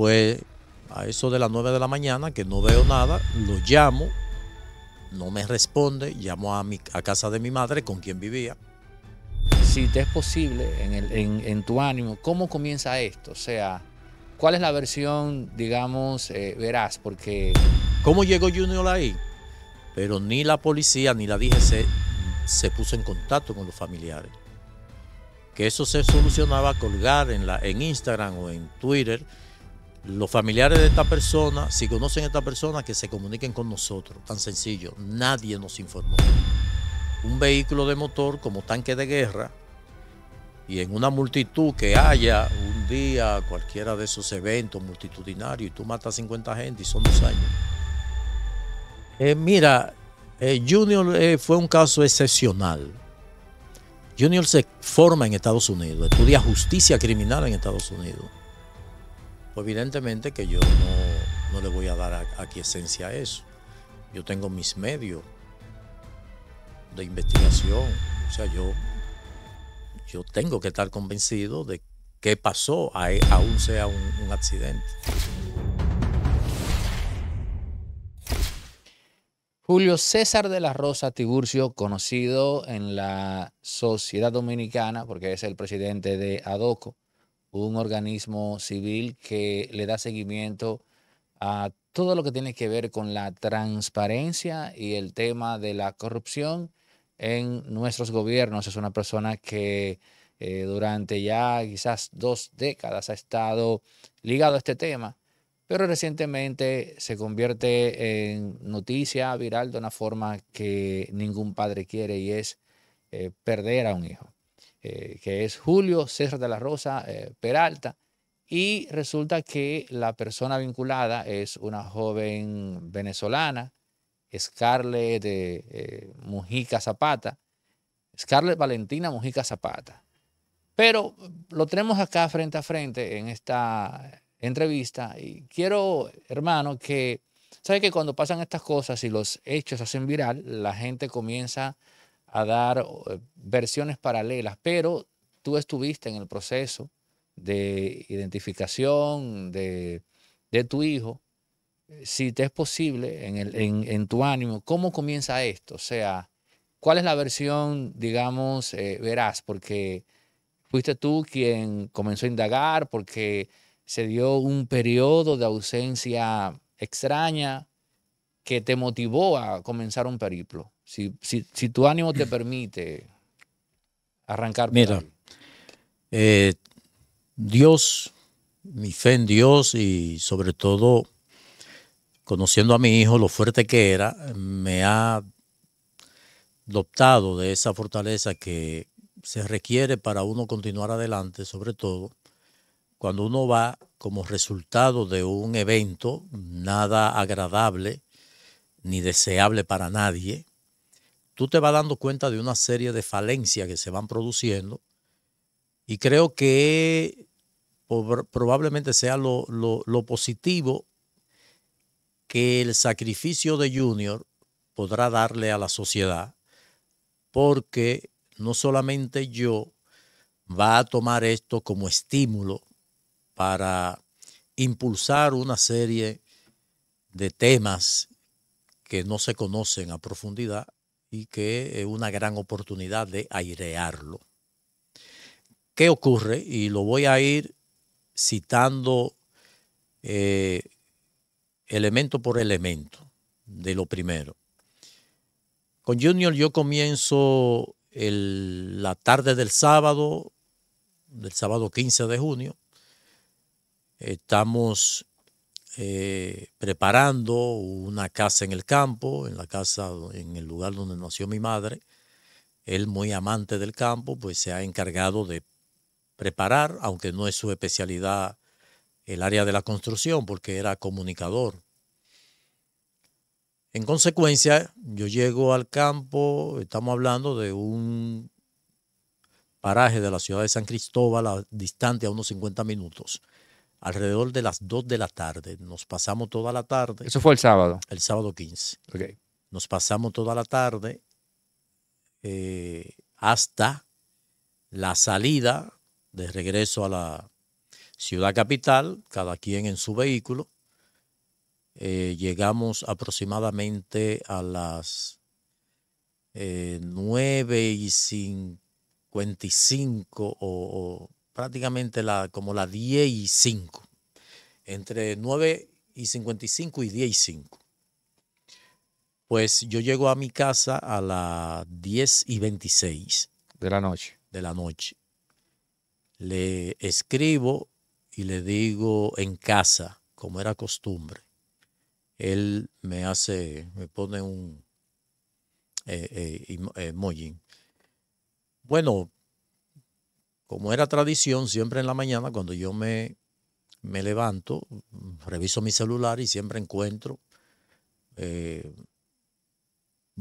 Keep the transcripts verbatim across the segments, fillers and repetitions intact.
Pues a eso de las nueve de la mañana, que no veo nada, lo llamo, no me responde, llamo a, mi, a casa de mi madre con quien vivía. Si te es posible, en, el, en, en tu ánimo, ¿cómo comienza esto? O sea, ¿cuál es la versión, digamos, eh, veraz? Porque... ¿Cómo llegó Junior ahí? Pero ni la policía ni la D G C se puso en contacto con los familiares. Que eso se solucionaba colgar en, la, en Instagram o en Twitter. Los familiares de esta persona, si conocen a esta persona, que se comuniquen con nosotros. Tan sencillo, nadie nos informó. Un vehículo de motor como tanque de guerra, y en una multitud que haya un día cualquiera de esos eventos multitudinarios y tú matas cincuenta gente y son dos años. Eh, mira, eh, Junior eh, fue un caso excepcional. Junior se forma en Estados Unidos, estudia justicia criminal en Estados Unidos. Pues evidentemente que yo no, no le voy a dar aquiescencia a eso. Yo tengo mis medios de investigación. O sea, yo, yo tengo que estar convencido de qué pasó, a, aún sea un, un accidente. Julio César de la Rosa Tiburcio, conocido en la sociedad dominicana porque es el presidente de ADOCO, un organismo civil que le da seguimiento a todo lo que tiene que ver con la transparencia y el tema de la corrupción en nuestros gobiernos. Es una persona que eh, durante ya quizás dos décadas ha estado ligado a este tema, pero recientemente se convierte en noticia viral de una forma que ningún padre quiere, y es eh, perder a un hijo. Eh, que es Julio César de la Rosa eh, Peralta, y resulta que la persona vinculada es una joven venezolana, Scarlett eh, eh, Mujica Zapata, Scarlett Valentina Mujica Zapata. Pero lo tenemos acá frente a frente en esta entrevista, y quiero, hermano, que, ¿sabes que cuando pasan estas cosas y los hechos hacen viral, la gente comienza a dar versiones paralelas? Pero tú estuviste en el proceso de identificación de, de tu hijo. Si te es posible, en, el, en, en tu ánimo, ¿cómo comienza esto? O sea, ¿cuál es la versión, digamos, eh, veraz? Porque fuiste tú quien comenzó a indagar, porque se dio un periodo de ausencia extraña que te motivó a comenzar un periplo. Si, si, si tu ánimo te permite arrancar. Mira, eh, Dios, mi fe en Dios, y sobre todo conociendo a mi hijo, lo fuerte que era, me ha dotado de esa fortaleza que se requiere para uno continuar adelante, sobre todo cuando uno va como resultado de un evento nada agradable ni deseable para nadie. Tú te vas dando cuenta de una serie de falencias que se van produciendo, y creo que probablemente sea lo, lo, lo positivo que el sacrificio de Junior podrá darle a la sociedad, porque no solamente yo va a tomar esto como estímulo para impulsar una serie de temas que no se conocen a profundidad, y que es una gran oportunidad de airearlo. ¿Qué ocurre? Y lo voy a ir citando eh, elemento por elemento de lo primero. Con Junior yo comienzo el, la tarde del sábado, del sábado quince de junio. Estamos... Eh, preparando una casa en el campo, en la casa, en el lugar donde nació mi madre. Él, muy amante del campo, pues se ha encargado de preparar, aunque no es su especialidad el área de la construcción, porque era comunicador. En consecuencia, yo llego al campo, estamos hablando de un paraje de la ciudad de San Cristóbal, a, distante a unos cincuenta minutos. Alrededor de las dos de la tarde. Nos pasamos toda la tarde. ¿Eso fue el sábado? El sábado quince. Okay. Nos pasamos toda la tarde eh, hasta la salida de regreso a la Ciudad Capital, cada quien en su vehículo. Eh, llegamos aproximadamente a las eh, nueve y cincuenta y cinco o, o prácticamente la, como las diez y cinco. Entre nueve y cincuenta y cinco y diez y cinco. Pues yo llego a mi casa a las diez y veintiséis. De la noche. De la noche. Le escribo y le digo en casa, como era costumbre. Él me hace, me pone un eh, eh, emoji. Bueno, como era tradición, siempre en la mañana cuando yo me, me levanto, reviso mi celular y siempre encuentro... Eh,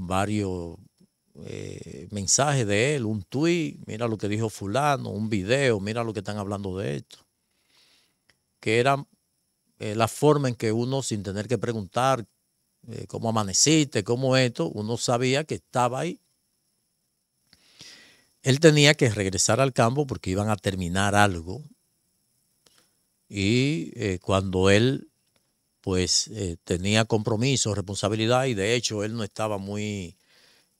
varios eh, mensajes de él, un tuit, mira lo que dijo fulano, un video, mira lo que están hablando de esto. Que era eh, la forma en que uno, sin tener que preguntar eh, cómo amaneciste, cómo esto, uno sabía que estaba ahí. Él tenía que regresar al campo porque iban a terminar algo. Y eh, cuando él... pues eh, tenía compromiso, responsabilidad, y de hecho él no estaba muy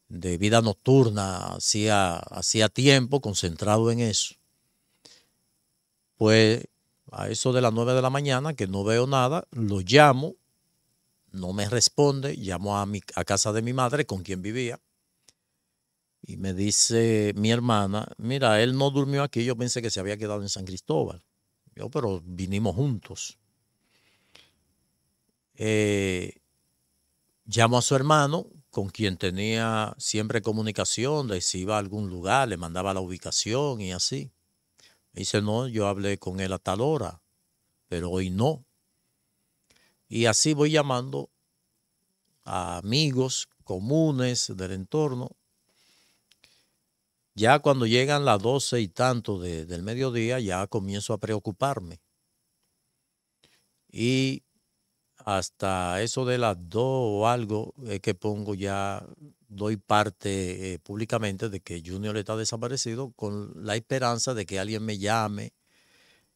de vida nocturna, hacía, hacía tiempo concentrado en eso. Pues a eso de las nueve de la mañana, que no veo nada, lo llamo, no me responde, llamo a, mi, a casa de mi madre, con quien vivía, y me dice mi hermana, mira, él no durmió aquí, yo pensé que se había quedado en San Cristóbal. Yo, pero vinimos juntos. Eh, llamo a su hermano, con quien tenía siempre comunicación, de si iba a algún lugar, le mandaba la ubicación y así. Me dice, no, yo hablé con él a tal hora, pero hoy no. Y así voy llamando a amigos comunes del entorno. Ya cuando llegan las doce y tanto de, del mediodía, ya comienzo a preocuparme. Y... hasta eso de las dos o algo es que pongo ya, doy parte eh, públicamente de que Junior está desaparecido, con la esperanza de que alguien me llame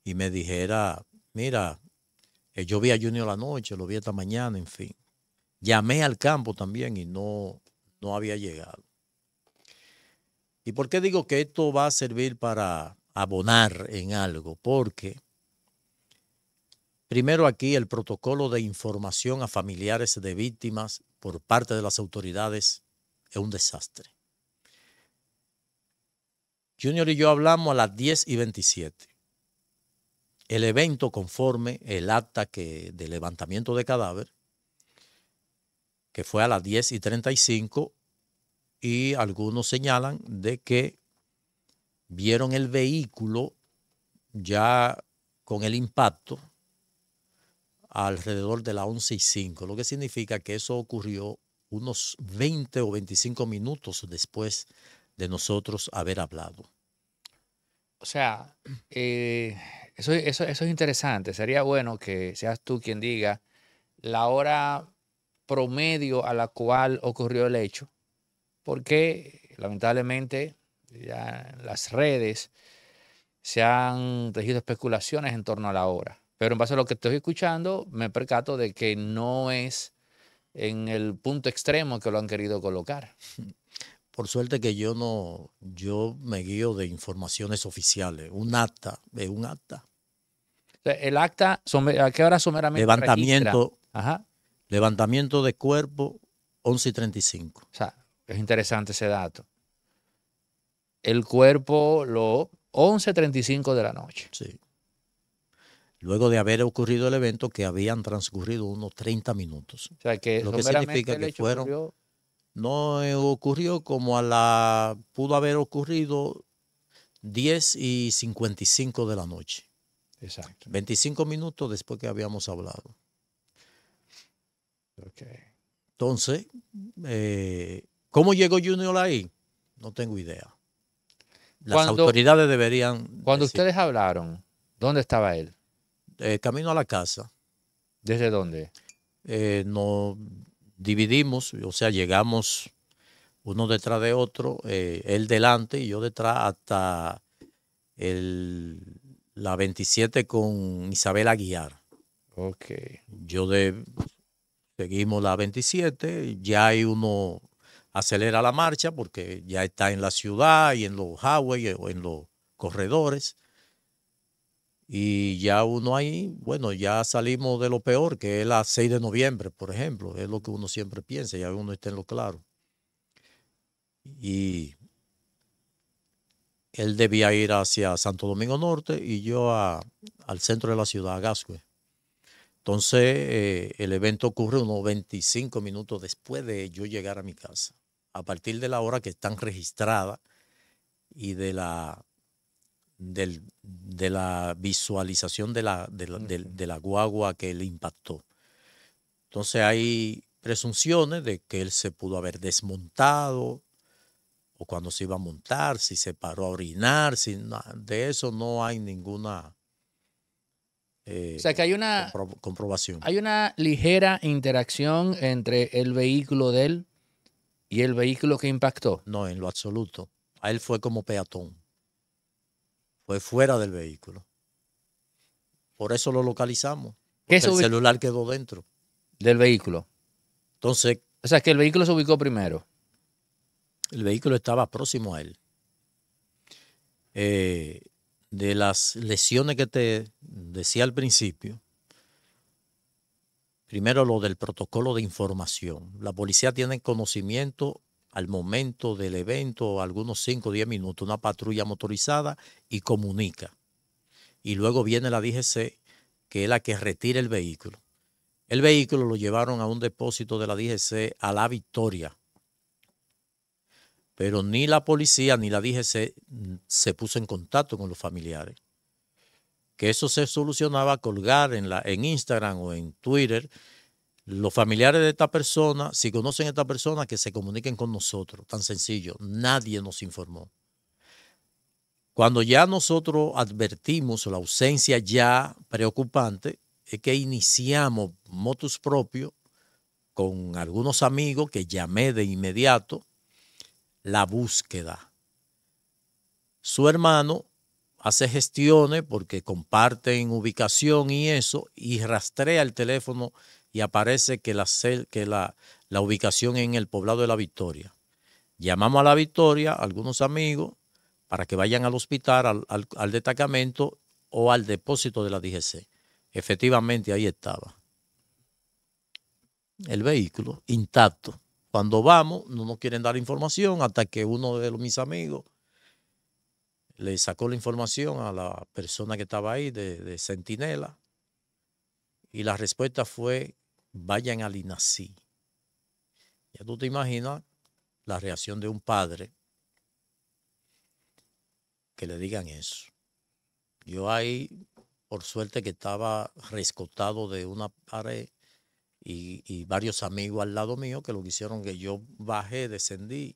y me dijera, mira, eh, yo vi a Junior la noche, lo vi esta mañana, en fin. Llamé al campo también y no, no había llegado. ¿Y por qué digo que esto va a servir para abonar en algo? Porque... primero, aquí el protocolo de información a familiares de víctimas por parte de las autoridades es un desastre. Junior y yo hablamos a las diez y veintisiete. El evento conforme el acta que, de levantamiento de cadáver, que fue a las diez y treinta y cinco, y algunos señalan de que vieron el vehículo ya con el impacto alrededor de las once y cinco, lo que significa que eso ocurrió unos veinte o veinticinco minutos después de nosotros haber hablado. O sea, eh, eso, eso, eso es interesante. Sería bueno que seas tú quien diga la hora promedio a la cual ocurrió el hecho, porque lamentablemente ya las redes se han tejido especulaciones en torno a la hora. Pero en base a lo que estoy escuchando, me percato de que no es en el punto extremo que lo han querido colocar. Por suerte que yo no, yo me guío de informaciones oficiales. Un acta, es un acta. El acta, ¿a qué hora someramente levantamiento, ajá. Levantamiento de cuerpo, once y treinta y cinco. O sea, es interesante ese dato. El cuerpo, lo once y treinta y cinco de la noche. Sí. Luego de haber ocurrido el evento, que habían transcurrido unos treinta minutos. O sea, que lo que significa que fueron... Ocurrió... no ocurrió como a la... pudo haber ocurrido diez y cincuenta y cinco de la noche. Exacto. veinticinco minutos después que habíamos hablado. Okay. Entonces, eh, ¿cómo llegó Junior ahí? No tengo idea. Las cuando, autoridades deberían... Cuando decir, ustedes hablaron, ¿dónde estaba él? Eh, camino a la casa. ¿Desde dónde? Eh, nos dividimos, o sea, llegamos uno detrás de otro, eh, él delante y yo detrás hasta el la veintisiete con Isabel Aguiar. Ok. Yo de, seguimos la veintisiete, ya hay uno acelera la marcha porque ya está en la ciudad y en los highways o en los corredores. Y ya uno ahí, bueno, ya salimos de lo peor, que es la seis de noviembre, por ejemplo. Es lo que uno siempre piensa, ya uno está en lo claro. Y él debía ir hacia Santo Domingo Norte y yo a, al centro de la ciudad, a Gascue. Entonces, eh, el evento ocurre unos veinticinco minutos después de yo llegar a mi casa. A partir de la hora que están registradas y de la... Del, de la visualización de la, de, la, de, de la guagua que le impactó. Entonces hay presunciones de que él se pudo haber desmontado o cuando se iba a montar, si se paró a orinar, si, de eso no hay ninguna eh, o sea que hay una, compro, comprobación. Hay una ligera interacción entre el vehículo de él y el vehículo que impactó. No, en lo absoluto. A él fue como peatón. Fue fuera del vehículo. Por eso lo localizamos. El celular quedó dentro. Del vehículo. Entonces. O sea, que el vehículo se ubicó primero. El vehículo estaba próximo a él. Eh, de las lesiones que te decía al principio, primero lo del protocolo de información. La policía tiene conocimiento al momento del evento, algunos cinco o diez minutos, una patrulla motorizada y comunica. Y luego viene la D G C, que es la que retira el vehículo. El vehículo lo llevaron a un depósito de la D G C a La Victoria. Pero ni la policía ni la D G C se puso en contacto con los familiares. Que eso se solucionaba colgar en, la, en Instagram o en Twitter. Los familiares de esta persona, si conocen a esta persona, que se comuniquen con nosotros. Tan sencillo, nadie nos informó. Cuando ya nosotros advertimos la ausencia ya preocupante, es que iniciamos motus propio con algunos amigos que llamé de inmediato la búsqueda. Su hermano hace gestiones porque comparten ubicación y eso, y rastrea el teléfono. Y aparece que, la, que la, la ubicación en el poblado de La Victoria. Llamamos a La Victoria, algunos amigos, para que vayan al hospital, al, al, al destacamento o al depósito de la D G C. Efectivamente, ahí estaba el vehículo intacto. Cuando vamos, no nos quieren dar información hasta que uno de los, mis amigos le sacó la información a la persona que estaba ahí de, de Centinela. Y la respuesta fue: vayan al I N A C I. Ya tú te imaginas la reacción de un padre que le digan eso. Yo ahí, por suerte que estaba rescatado de una pared y, y varios amigos al lado mío que lo que hicieron que yo bajé, descendí,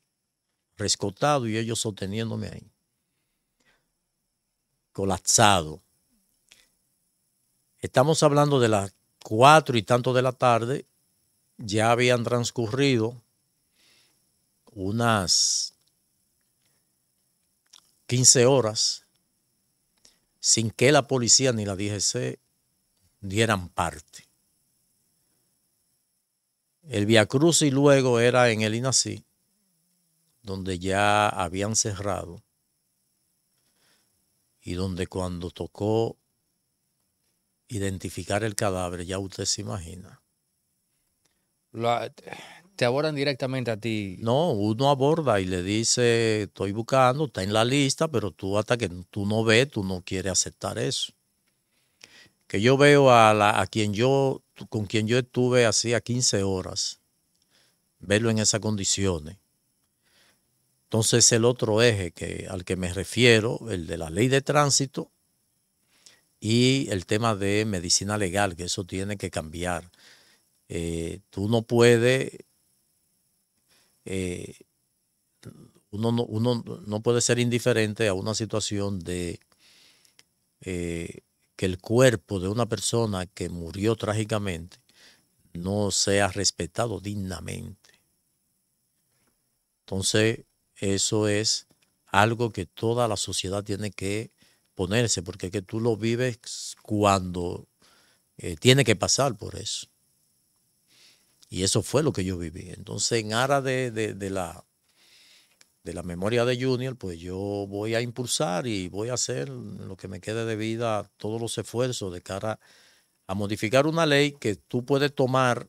rescatado y ellos sosteniéndome ahí. Colapsado. Estamos hablando de las cuatro y tanto de la tarde, ya habían transcurrido unas quince horas sin que la policía ni la D G C dieran parte. El viacrucis y luego era en el I N A C I, donde ya habían cerrado y donde cuando tocó identificar el cadáver, ya usted se imagina. La, ¿Te abordan directamente a ti? No, uno aborda y le dice, estoy buscando, está en la lista, pero tú hasta que tú no ves, tú no quieres aceptar eso. Que yo veo a, la, a quien yo, con quien yo estuve hacía quince horas, verlo en esas condiciones. Entonces el otro eje que, al que me refiero, el de la ley de tránsito, y el tema de medicina legal, que eso tiene que cambiar. Eh, tú no puedes, eh, uno, no, uno no puede ser indiferente a una situación de eh, que el cuerpo de una persona que murió trágicamente no sea respetado dignamente. Entonces, eso es algo que toda la sociedad tiene que ponerse, porque es que tú lo vives cuando eh, tiene que pasar por eso. Y eso fue lo que yo viví. Entonces, en aras de, de, de, la, de la memoria de Junior, pues yo voy a impulsar y voy a hacer lo que me quede de vida, todos los esfuerzos de cara a modificar una ley que tú puedes tomar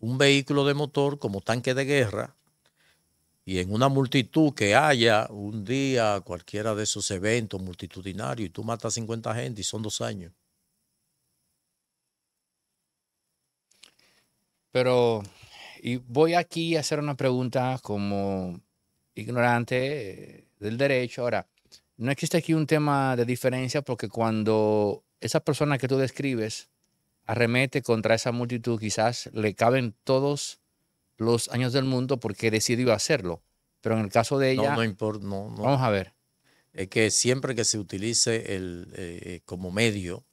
un vehículo de motor como tanque de guerra y en una multitud que haya un día cualquiera de esos eventos multitudinarios y tú matas cincuenta gente y son dos años. Pero, y voy aquí a hacer una pregunta como ignorante del derecho. Ahora, no existe aquí un tema de diferencia, porque cuando esa persona que tú describes arremete contra esa multitud, quizás le caben todos los años del mundo porque decidió hacerlo. Pero en el caso de ella... No, no importa. No, no. Vamos a ver. Es que siempre que se utilice el, eh, como medio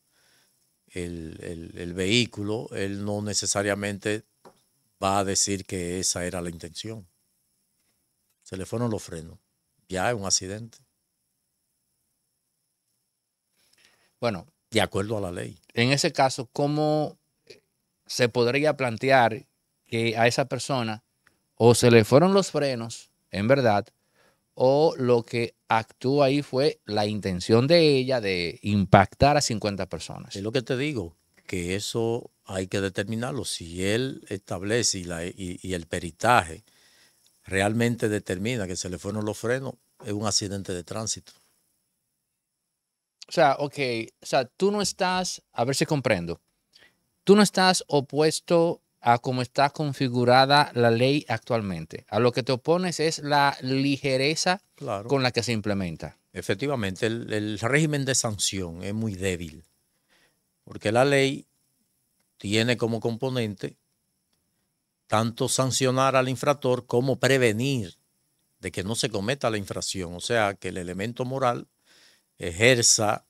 el, el, el vehículo, él no necesariamente va a decir que esa era la intención. Se le fueron los frenos. Ya es un accidente. Bueno, de acuerdo a la ley. En ese caso, ¿cómo se podría plantear que a esa persona o se le fueron los frenos, en verdad, o lo que actuó ahí fue la intención de ella de impactar a cincuenta personas? Es lo que te digo, que eso hay que determinarlo. Si él establece y, la, y, y el peritaje realmente determina que se le fueron los frenos, es un accidente de tránsito. O sea, ok, o sea, tú no estás, a ver si comprendo, tú no estás opuesto a cómo está configurada la ley actualmente. A lo que te opones es la ligereza, claro, con la que se implementa. Efectivamente, el, el régimen de sanción es muy débil, porque la ley tiene como componente tanto sancionar al infractor como prevenir de que no se cometa la infracción, o sea, que el elemento moral ejerza,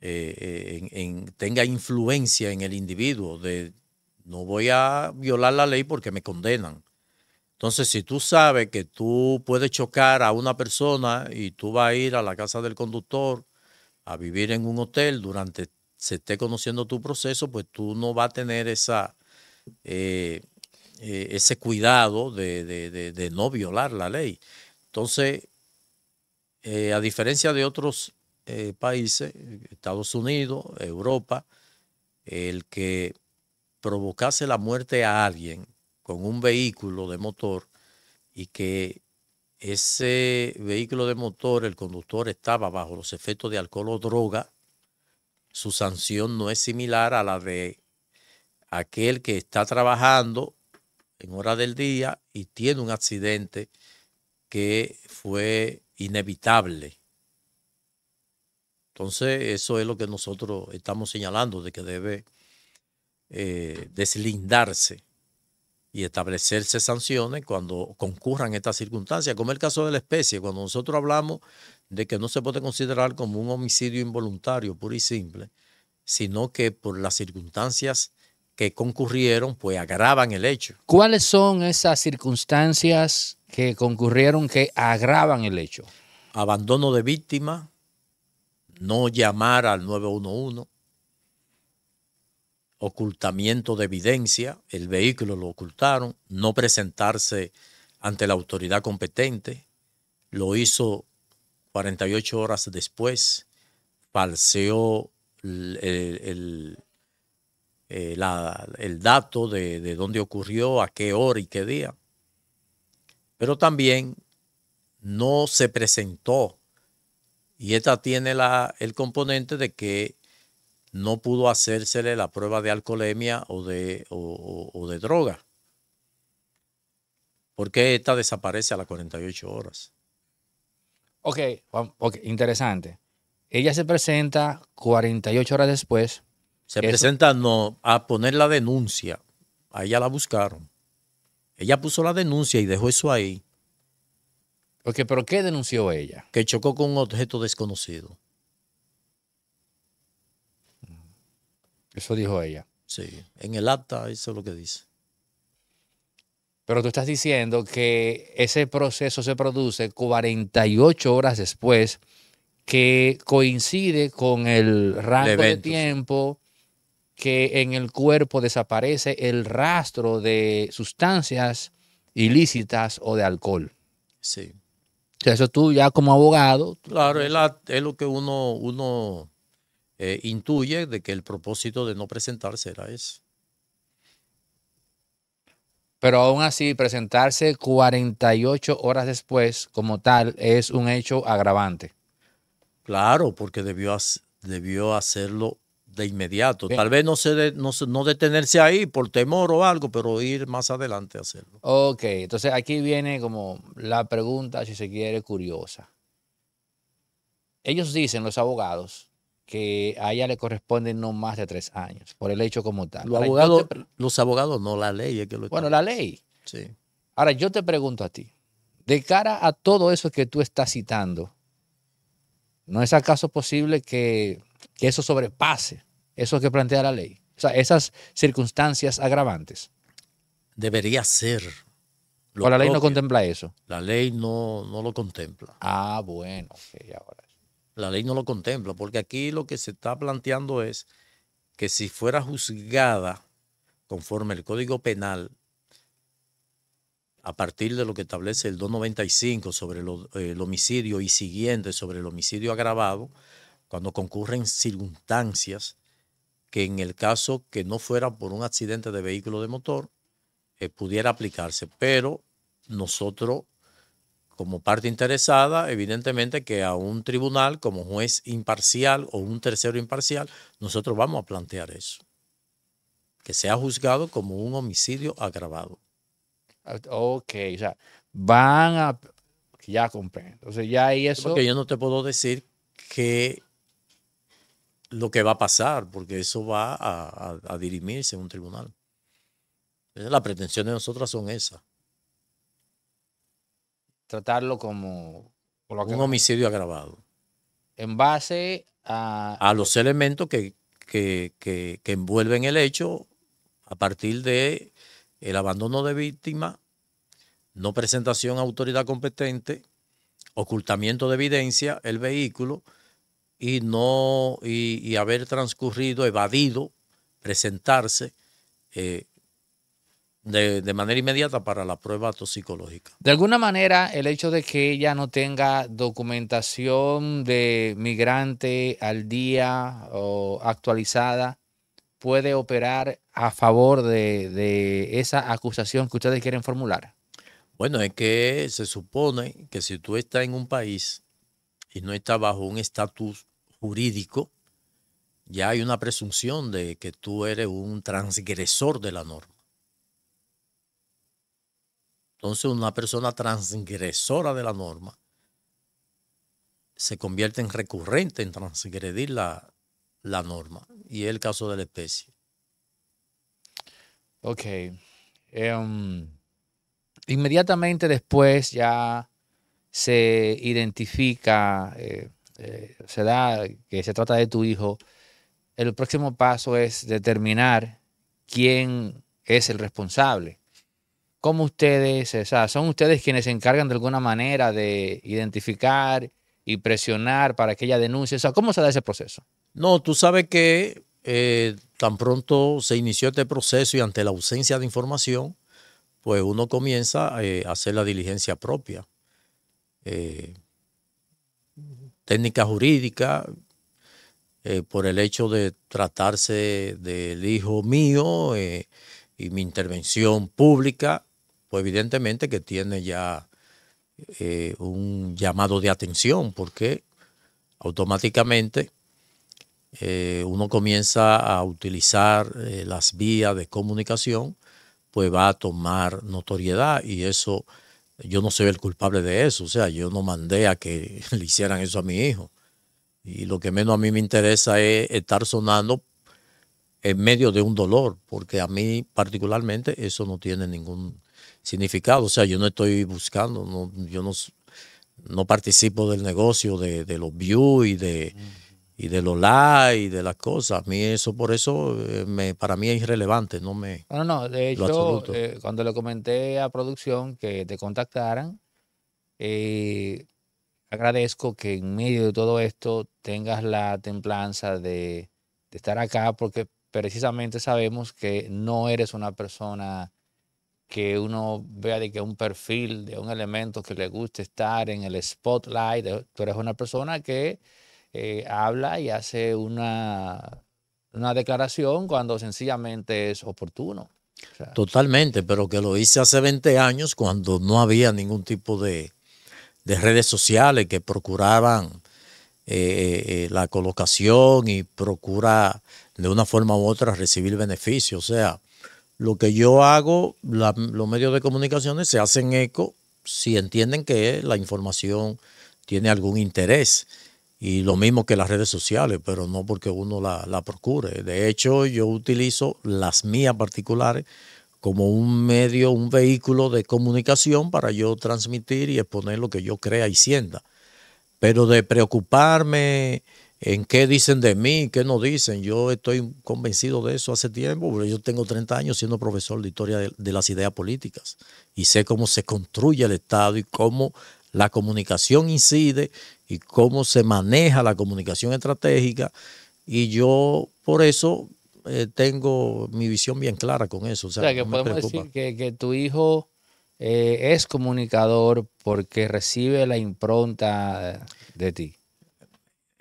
eh, en, en, tenga influencia en el individuo de no voy a violar la ley porque me condenan. Entonces, si tú sabes que tú puedes chocar a una persona y tú vas a ir a la casa del conductor a vivir en un hotel durante se esté conociendo tu proceso, pues tú no vas a tener esa, eh, eh, ese cuidado de, de, de, de no violar la ley. Entonces, Eh, a diferencia de otros eh, países, Estados Unidos, Europa, el que provocase la muerte a alguien con un vehículo de motor y que ese vehículo de motor, el conductor estaba bajo los efectos de alcohol o droga, su sanción no es similar a la de aquel que está trabajando en hora del día y tiene un accidente que fue inevitable. Entonces, eso es lo que nosotros estamos señalando, de que debe eh, deslindarse y establecerse sanciones cuando concurran estas circunstancias, como el caso de la especie, cuando nosotros hablamos de que no se puede considerar como un homicidio involuntario, puro y simple, sino que por las circunstancias que concurrieron, pues agravan el hecho. ¿Cuáles son esas circunstancias que concurrieron que agravan el hecho? Abandono de víctima, no llamar al nueve uno uno, ocultamiento de evidencia, el vehículo lo ocultaron, no presentarse ante la autoridad competente, lo hizo cuarenta y ocho horas después, falseó el... el, el Eh, la, el dato de, de dónde ocurrió, a qué hora y qué día. Pero también no se presentó, y esta tiene la, el componente de que no pudo hacérsele la prueba de alcoholemia o de, o, o, o de droga, porque esta desaparece a las cuarenta y ocho horas. Ok, okay, interesante. Ella se presenta cuarenta y ocho horas después. Se Eso. presenta no, a poner la denuncia. A ella la buscaron. Ella puso la denuncia y dejó eso ahí. Okay, ¿pero qué denunció ella? Que chocó con un objeto desconocido. Eso dijo ella. Sí, en el acta eso es lo que dice. Pero tú estás diciendo que ese proceso se produce cuarenta y ocho horas después que coincide con el rango de tiempo que en el cuerpo desaparece el rastro de sustancias ilícitas o de alcohol. Sí. O sea, eso tú ya como abogado... Claro, es, la, es lo que uno, uno eh, intuye de que el propósito de no presentarse era eso. Pero aún así, presentarse cuarenta y ocho horas después como tal es un hecho agravante. Claro, porque debió, debió hacerlo de inmediato. Bien. Tal vez no, se de, no, no detenerse ahí por temor o algo, pero ir más adelante a hacerlo. Ok, entonces aquí viene como la pregunta, si se quiere, curiosa. Ellos dicen, los abogados, que a ella le corresponden no más de tres años por el hecho como tal. Los, abogados, te... los abogados no, la ley es que lo... Bueno, la ley. Sí. Ahora, yo te pregunto a ti, de cara a todo eso que tú estás citando, ¿no es acaso posible que, que eso sobrepase eso que plantea la ley? O sea, esas circunstancias agravantes. Debería ser. ¿O la ley no contempla eso? La ley no, no lo contempla. Ah, bueno. Okay, ahora. La ley no lo contempla, porque aquí lo que se está planteando es que si fuera juzgada conforme el Código Penal, a partir de lo que establece el doscientos noventa y cinco sobre el, el homicidio y siguiente sobre el homicidio agravado, cuando concurren circunstancias que en el caso que no fuera por un accidente de vehículo de motor, eh, pudiera aplicarse. Pero nosotros, como parte interesada, evidentemente que a un tribunal como juez imparcial o un tercero imparcial, nosotros vamos a plantear eso. Que sea juzgado como un homicidio agravado. Ok, o sea, van a... Ya comprendo. Entonces ya ahí eso... Porque yo no te puedo decir que lo que va a pasar, porque eso va a, a, a dirimirse en un tribunal. Las pretensiones de nosotras son esas. Tratarlo como... Lo que un homicidio agravado. En base a... A los elementos que, que, que, que envuelven el hecho a partir de... el abandono de víctima, no presentación a autoridad competente, ocultamiento de evidencia, el vehículo, y, no, y, y haber transcurrido, evadido, presentarse eh, de, de manera inmediata para la prueba toxicológica. De alguna manera, el hecho de que ella no tenga documentación de migrante al día o actualizada, puede operar a favor de, de esa acusación que ustedes quieren formular? Bueno, es que se supone que si tú estás en un país y no estás bajo un estatus jurídico, ya hay una presunción de que tú eres un transgresor de la norma. Entonces, una persona transgresora de la norma se convierte en recurrente en transgredir la la norma, y es el caso de la especie. Ok. Um, inmediatamente después ya se identifica, eh, eh, se da que se trata de tu hijo. El próximo paso es determinar quién es el responsable. ¿Cómo ustedes, o sea, son ustedes quienes se encargan de alguna manera de identificar y presionar para que ella denuncie? O sea, ¿cómo se da ese proceso? No, tú sabes que eh, tan pronto se inició este proceso y ante la ausencia de información, pues uno comienza eh, a hacer la diligencia propia. Eh, técnica jurídica, eh, por el hecho de tratarse del hijo mío eh, y mi intervención pública, pues evidentemente que tiene ya eh, un llamado de atención, porque automáticamente... Eh, uno comienza a utilizar eh, las vías de comunicación, pues va a tomar notoriedad, y eso, yo no soy el culpable de eso, o sea, yo no mandé a que le hicieran eso a mi hijo, y lo que menos a mí me interesa es estar sonando en medio de un dolor, porque a mí particularmente eso no tiene ningún significado, o sea, yo no estoy buscando, no, yo no, no participo del negocio de, de los views y de... Mm. y de los likes y de las cosas. A mí eso, por eso, me, para mí es irrelevante. No, me, no, no, de hecho, eh, cuando le comenté a producción que te contactaran, eh, agradezco que en medio de todo esto tengas la templanza de, de estar acá, porque precisamente sabemos que no eres una persona que uno vea de que un perfil, de un elemento que le guste estar en el spotlight. Tú eres una persona que eh, habla y hace una, una declaración cuando sencillamente es oportuno. O sea, totalmente, pero que lo hice hace veinte años cuando no había ningún tipo de, de redes sociales que procuraban eh, eh, la colocación y procura de una forma u otra recibir beneficios. O sea, lo que yo hago, la, los medios de comunicaciones se hacen eco si entienden que la información tiene algún interés. Y lo mismo que las redes sociales, pero no porque uno la, la procure. De hecho, yo utilizo las mías particulares como un medio, un vehículo de comunicación para yo transmitir y exponer lo que yo crea y sienta. Pero de preocuparme en qué dicen de mí, qué no dicen, yo estoy convencido de eso hace tiempo, porque yo tengo treinta años siendo profesor de historia de, de las ideas políticas y sé cómo se construye el Estado y cómo la comunicación incide y cómo se maneja la comunicación estratégica. Y yo por eso eh, tengo mi visión bien clara con eso. O sea, o sea que no podemos decir que, que tu hijo eh, es comunicador porque recibe la impronta de ti.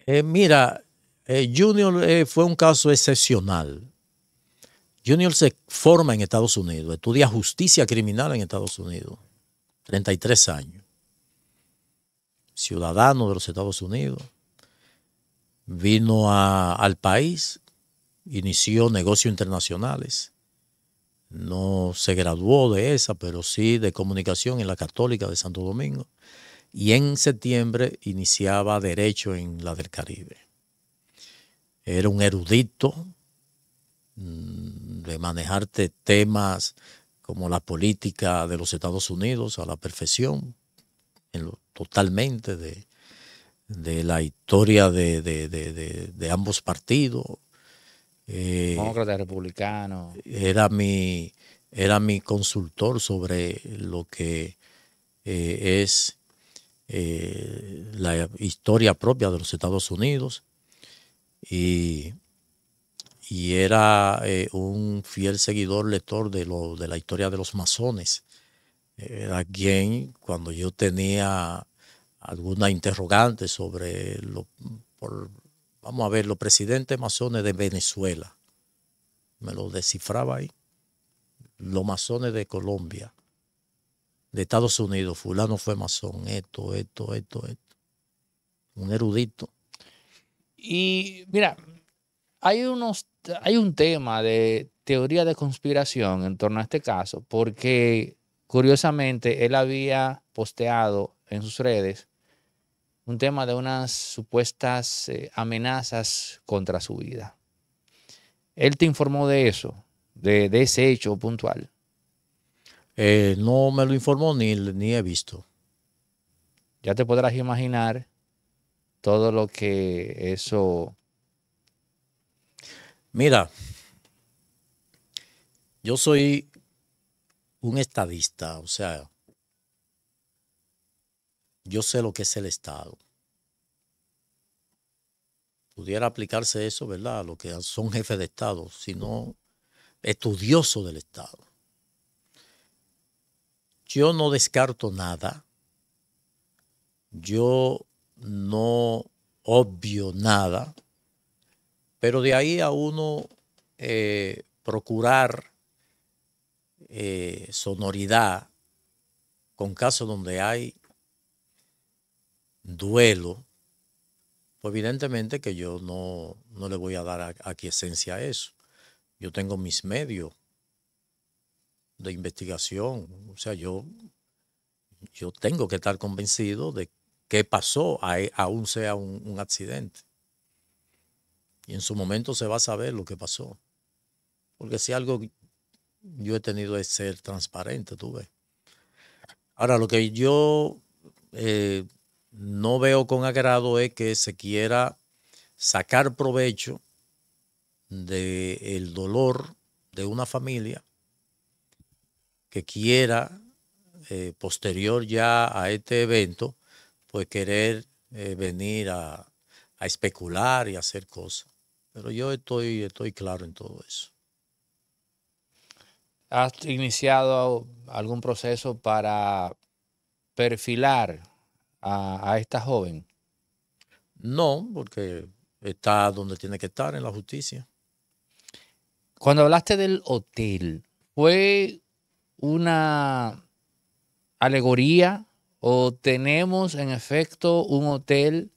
Eh, mira, eh, Junior eh, fue un caso excepcional. Junior se forma en Estados Unidos, estudia justicia criminal en Estados Unidos, treinta y tres años. Ciudadano de los Estados Unidos, vino a, al país, inició negocios internacionales, no se graduó de esa, pero sí de comunicación en la Católica de Santo Domingo, y en septiembre iniciaba Derecho en la del Caribe. Era un erudito de manejarte temas como la política de los Estados Unidos a la perfección, en lo, totalmente de, de la historia de, de, de, de, de ambos partidos. Eh, Demócrata, republicano. Era mi, era mi consultor sobre lo que eh, es eh, la historia propia de los Estados Unidos y, y era eh, un fiel seguidor, lector de, lo, de la historia de los masones. Era quien, cuando yo tenía alguna interrogante sobre, lo, por, vamos a ver, los presidentes masones de Venezuela, me lo descifraba ahí, los masones de Colombia, de Estados Unidos, fulano fue masón, esto, esto, esto, esto, un erudito. Y mira, hay, unos, hay un tema de teoría de conspiración en torno a este caso, porque curiosamente, él había posteado en sus redes un tema de unas supuestas eh, amenazas contra su vida. ¿Él te informó de eso, de, de ese hecho puntual? Eh, no me lo informó ni, ni he visto. Ya te podrás imaginar todo lo que eso... Mira, yo soy un estadista, o sea, yo sé lo que es el Estado. Pudiera aplicarse eso, ¿verdad? A lo que son jefes de Estado, sino estudioso del Estado. Yo no descarto nada. Yo no obvio nada. Pero de ahí a uno eh, procurar Eh, sonoridad con casos donde hay duelo, pues evidentemente que yo no, no le voy a dar aquiescencia a eso. Yo tengo mis medios de investigación, o sea, yo, yo tengo que estar convencido de qué pasó, aún sea un, un accidente. Y en su momento se va a saber lo que pasó. Porque si algo yo he tenido que ser transparente, tú ves. Ahora, lo que yo eh, no veo con agrado es que se quiera sacar provecho del dolor de una familia que quiera, eh, posterior ya a este evento, pues querer eh, venir a, a especular y hacer cosas. Pero yo estoy, estoy claro en todo eso. ¿Has iniciado algún proceso para perfilar a, a esta joven? No, porque está donde tiene que estar, en la justicia. Cuando hablaste del hotel, ¿fue una alegoría o tenemos en efecto un hotel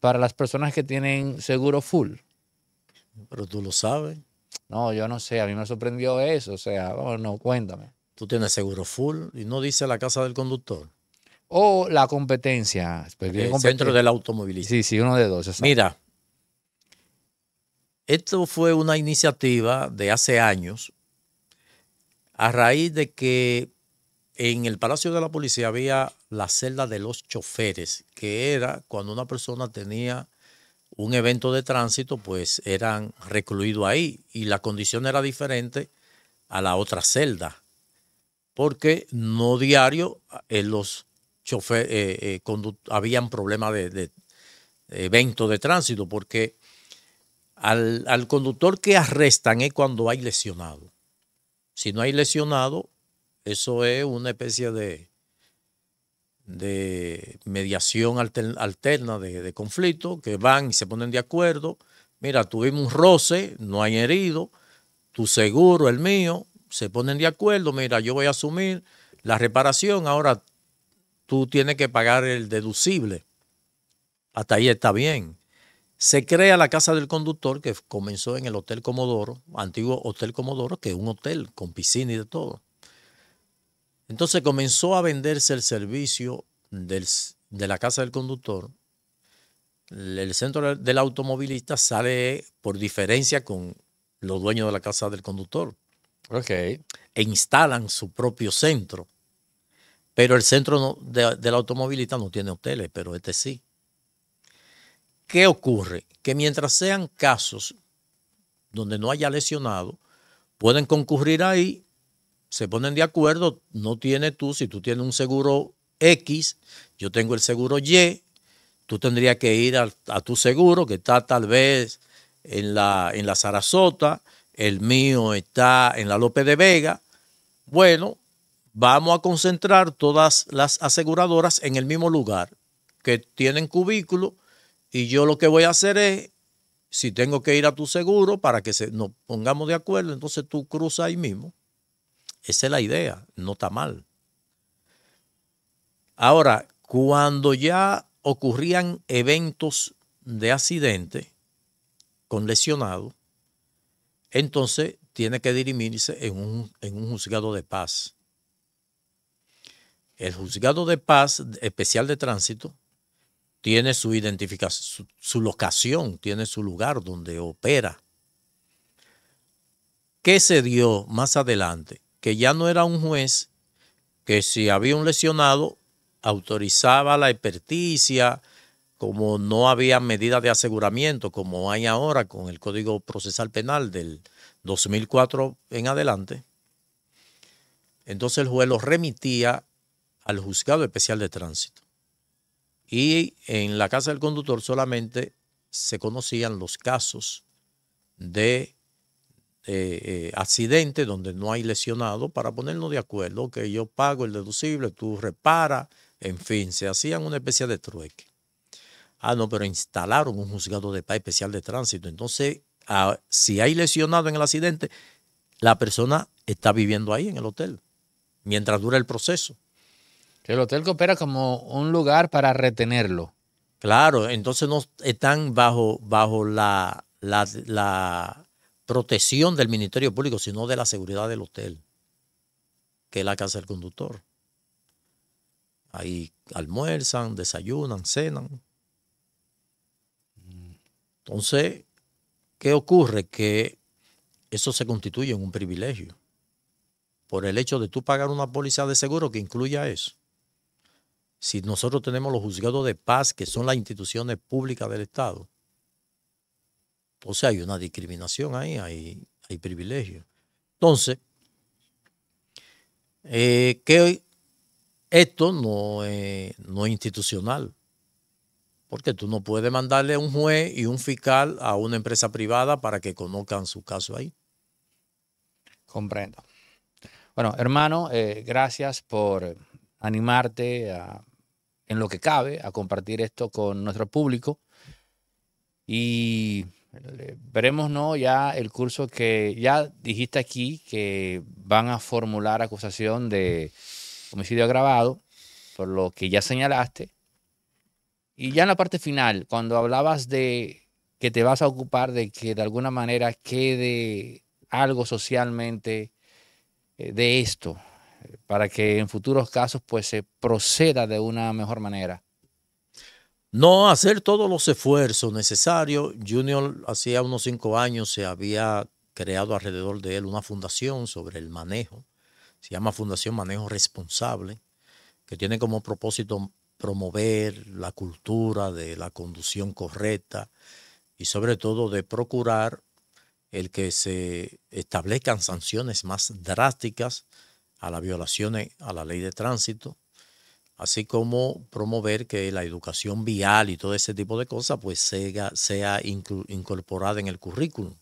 para las personas que tienen seguro full? Pero tú lo sabes. No, yo no sé. A mí me sorprendió eso. O sea, bueno, cuéntame. Tú tienes seguro full y no dice la casa del conductor. O la competencia. El centro del automovilismo. Sí, sí, uno de dos. Exacto. Mira, esto fue una iniciativa de hace años a raíz de que en el Palacio de la Policía había la celda de los choferes, que era cuando una persona tenía un evento de tránsito, pues eran recluidos ahí y la condición era diferente a la otra celda, porque no diario eh, los choferes eh, eh, habían problemas de, de eventos de tránsito, porque al, al conductor que arrestan es cuando hay lesionado. Si no hay lesionado, eso es una especie de, de mediación alterna de, de conflicto, que van y se ponen de acuerdo. Mira, tuvimos un roce, no hay herido, tu seguro, el mío, se ponen de acuerdo. Mira, yo voy a asumir la reparación, ahora tú tienes que pagar el deducible. Hasta ahí está bien. Se crea la Casa del Conductor, que comenzó en el Hotel Comodoro, antiguo Hotel Comodoro, que es un hotel con piscina y de todo. Entonces comenzó a venderse el servicio del, de la Casa del Conductor. El centro del automovilista sale por diferencia con los dueños de la Casa del Conductor. Ok. E instalan su propio centro. Pero el centro no, de, del automovilista no tiene hoteles, pero este sí. ¿Qué ocurre? Que mientras sean casos donde no haya lesionado, pueden concurrir ahí. Se ponen de acuerdo, no tienes tú, si tú tienes un seguro X, yo tengo el seguro Y, tú tendrías que ir a, a tu seguro que está tal vez en la, en la Sarasota, el mío está en la López de Vega. Bueno, vamos a concentrar todas las aseguradoras en el mismo lugar que tienen cubículo y yo lo que voy a hacer es, si tengo que ir a tu seguro para que se, nos pongamos de acuerdo, entonces tú cruzas ahí mismo. Esa es la idea, no está mal. Ahora, cuando ya ocurrían eventos de accidente con lesionado, entonces tiene que dirimirse en un, en un juzgado de paz. El juzgado de paz especial de tránsito tiene su identificación, su, su locación, tiene su lugar donde opera. ¿Qué se dio más adelante? Que ya no era un juez que si había un lesionado autorizaba la experticia, como no había medidas de aseguramiento como hay ahora con el Código Procesal Penal del dos mil cuatro en adelante. Entonces el juez lo remitía al Juzgado Especial de Tránsito. Y en la Casa del Conductor solamente se conocían los casos de Eh, eh, accidente donde no hay lesionado para ponernos de acuerdo que yo pago el deducible, tú reparas, en fin, se hacían una especie de trueque. Ah, no, pero instalaron un juzgado de paz especial de tránsito. Entonces, ah, si hay lesionado en el accidente, la persona está viviendo ahí en el hotel mientras dura el proceso. El hotel coopera como un lugar para retenerlo. Claro, entonces no están bajo, bajo la... la, la protección del Ministerio Público, sino de la seguridad del hotel, que es la casa del conductor. Ahí almuerzan, desayunan, cenan. Entonces, ¿qué ocurre? Que eso se constituye en un privilegio por el hecho de tú pagar una póliza de seguro que incluya eso. Si nosotros tenemos los juzgados de paz, que son las instituciones públicas del Estado, o sea, hay una discriminación ahí, hay, hay privilegio. Entonces, eh, que esto no es, no es institucional. Porque tú no puedes mandarle un juez y un fiscal a una empresa privada para que conozcan su caso ahí. Comprendo. Bueno, hermano, eh, gracias por animarte a, en lo que cabe a compartir esto con nuestro público. Y veremos, ¿no?, ya el curso que ya dijiste aquí que van a formular acusación de homicidio agravado, por lo que ya señalaste. Y ya en la parte final, cuando hablabas de que te vas a ocupar de que de alguna manera quede algo socialmente de esto, para que en futuros casos pues se proceda de una mejor manera. No, hacer todos los esfuerzos necesarios. Junior hacía unos cinco años se había creado alrededor de él una fundación sobre el manejo. Se llama Fundación Manejo Responsable, que tiene como propósito promover la cultura de la conducción correcta y sobre todo de procurar el que se establezcan sanciones más drásticas a las violaciones a la ley de tránsito, así como promover que la educación vial y todo ese tipo de cosas pues sea, sea incorporada en el currículum.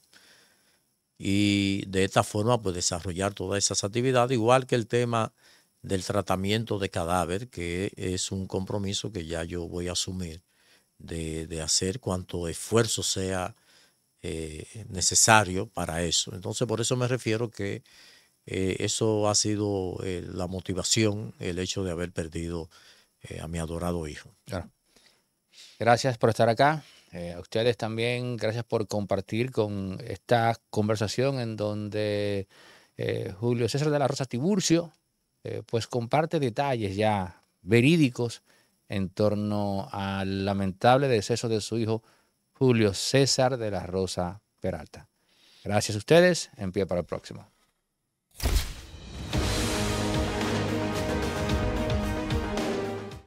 Y de esta forma pues desarrollar todas esas actividades, igual que el tema del tratamiento de cadáver, que es un compromiso que ya yo voy a asumir de, de hacer cuanto esfuerzo sea eh, necesario para eso. Entonces, por eso me refiero que eh, eso ha sido eh, la motivación, el hecho de haber perdido eh, a mi adorado hijo. Claro. Gracias por estar acá. Eh, a ustedes también, gracias por compartir con esta conversación en donde eh, Julio César de la Rosa Tiburcio Eh, pues comparte detalles ya verídicos en torno al lamentable deceso de su hijo Julio César de la Rosa Peralta. Gracias a ustedes, en pie para el próximo.